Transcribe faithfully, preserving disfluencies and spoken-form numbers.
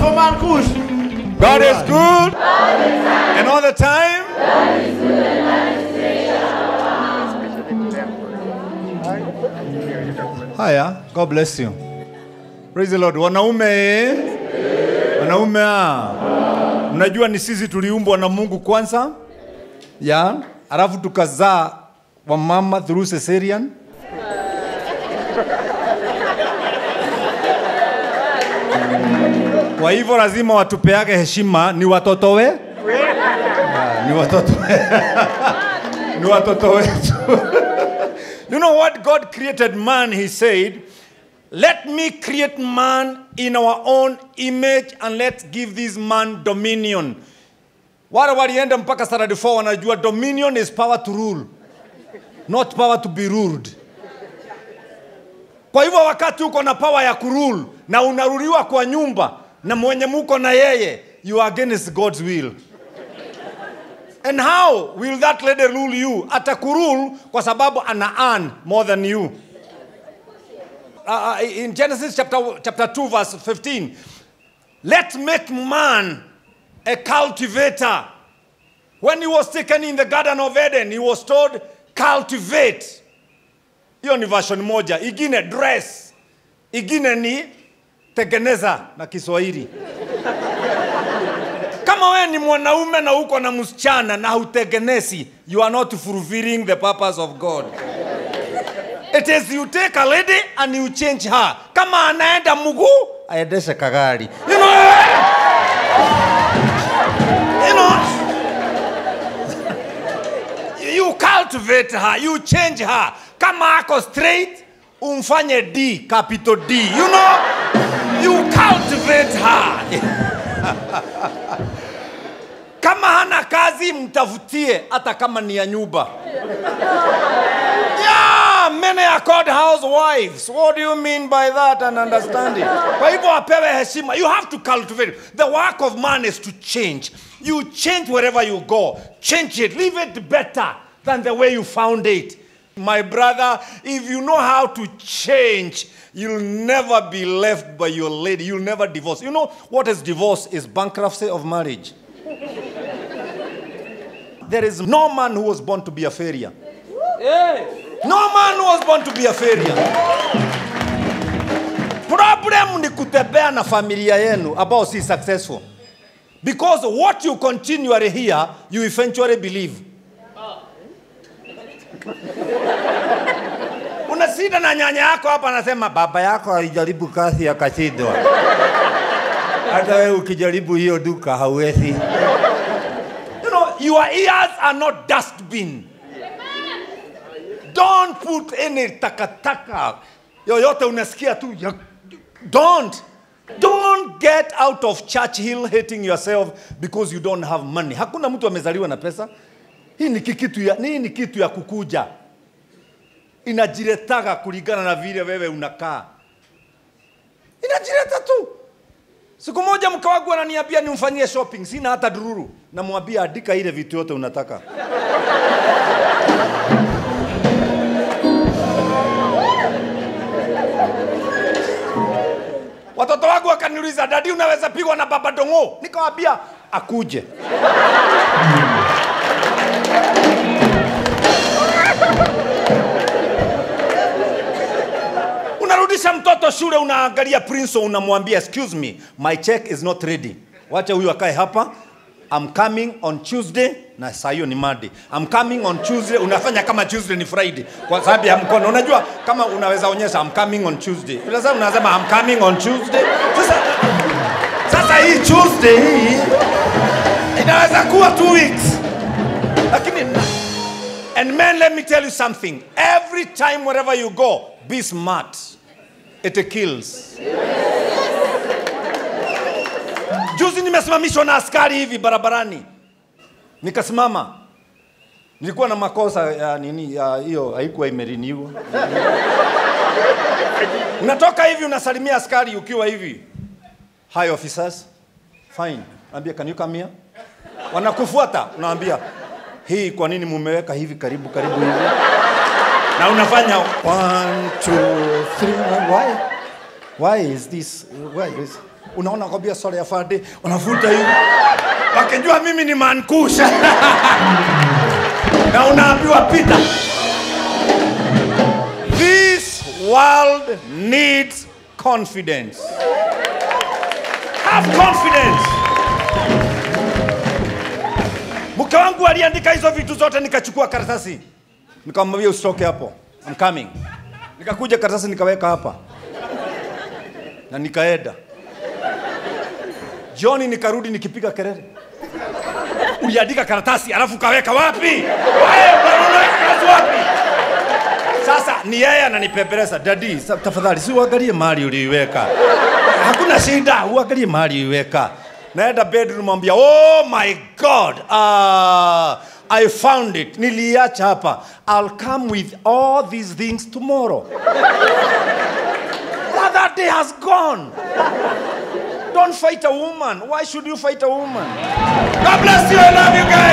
God is good and all the time. Haya, God bless you. Praise the Lord. Wanaume, wanaume, mnajua ni sisi tuliumbwa na Mungu kwanza, ya, alafu tukazaa wamama through cesarean. Kwa hivyo lazima watupeake heshima ni watoto we? Ni watoto we. Ni watoto we. You know what God created man, he said, let me create man in our own image and let's give this man dominion. Wale walienda mpaka thirty-four wanajua dominion is power to rule, not power to be ruled. Kwa hivyo wakati uko na power ya kurule na unaruliwa kwa nyumba na mwenye muko na yeye, you are against God's will. And how will that lady rule you? Atakurule kwa sababu ana earn more than you. Uh, in Genesis chapter, chapter two verse fifteen, let's make man a cultivator. When he was taken in the Garden of Eden, he was told, cultivate. Hiyo ni version moja. Igine dress. Igine ni tegeneza na Kiswahili. Kama we ni mwanaume na uko na msichana na hutegenezi, you are not fulfilling the purpose of God. It is you take a lady and you change her. Kama anaenda mguu, aendeshe kagari. You know, you know, you cultivate her, you change her. Kama ako straight, umfanye D, capital D. You know, you cultivate her. Kama hana kazi, mtafutie, ata kama ni ya nyumba. Yeah, many are called housewives. What do you mean by that and understanding? Kwa hivyo apewe heshima. You have to cultivate. The work of man is to change. You change wherever you go. Change it. Leave it better than the way you found it. My brother, if you know how to change, you'll never be left by your lady. You'll never divorce. You know what is divorce? Is bankruptcy of marriage. There is no man who was born to be a failure. No man who was born to be a failure. Problem ni kutembea na familia yenu ambao si successful. Because what you continually hear, you eventually believe. Unasida na nyanya yako hapa anasema baba yako alijaribu kazi akashindwa. Hata wewe ukijaribu hiyo duka hauwezi. You know, your ears are not dustbin. Don't put any takataka. Yoyote unasikia tu. Don't. Don't get out of Churchill hating yourself because you don't have money. Hakuna mtu amezaliwa na pesa. Hii ni kitu ya, hii ni kitu ya kukuja. Inajiretaga kulingana na vile wewe unakaa. Inajireta tu. Siku moja mke wangu ananiambia nimfanyie shopping, sina hata dururu. Namwambia andika ile vitu yote unataka. Watoto wangu wakaniuliza, "Dadi unaweza pigwa na baba dongo?" Nikamwambia akuje. Unarudisha mtoto shule unaangalia prince unamwambia, "Excuse me, my check is not ready. Wacha huyu akae hapa. I'm coming on Tuesday." Na saa hiyo ni Monday. "I'm coming on Tuesday." Unafanya kama Tuesday ni Friday kwa sababu ya mkono. Unajua kama unaweza onyesha "I'm coming on Tuesday." Unasema unasema "I'm coming on Tuesday." Sasa sasa hii Tuesday hii inaweza kuwa two weeks. Lakini and man, let me tell you something. Every time wherever you go, be smart. It kills. Juzi nimesimamishwa na askari hivi barabarani. Nikasimama. Nilikuwa na makosa ya nini ya hiyo haikuwa imeriniwa. Unatoka hivi unasalimia askari ukiwa hivi. "Hi officers." "Fine." Naambia, "Can you come here?" Wanakufuata, unaambia, "Hii kwa nini mmeweka hivi karibu karibu hivi?" Na unafanya one two three. Why? Why is this? Why is this? Unaona kwambia swala ya Friday wanafuta hiyo. Wakijua mimi ni mankusha. Na unaambiwa pita. This world needs confidence. Have confidence. Mke wangu aliandika hizo vitu zote nikachukua karatasi. Nikamwambia usitoke hapo. I'm coming. Nikakuja karatasi nikaweka hapa. Na nikaenda. Johnny nikarudi nikipiga kelele. Uliandika karatasi alafu kaweka wapi? Wewe unaweka karatasi wapi? Sasa ni yeye ananipepereza, "Daddy, tafadhali si uangalie mahali uliiweka." Hakuna shida, uangalie mahali uliiweka. Naenda bedroom mwambia, "Oh my God. Ah, uh, I found it. Niliacha hapa. I'll come with all these things tomorrow." That, that day has gone. Don't fight a woman. Why should you fight a woman? God bless you. I love you guys.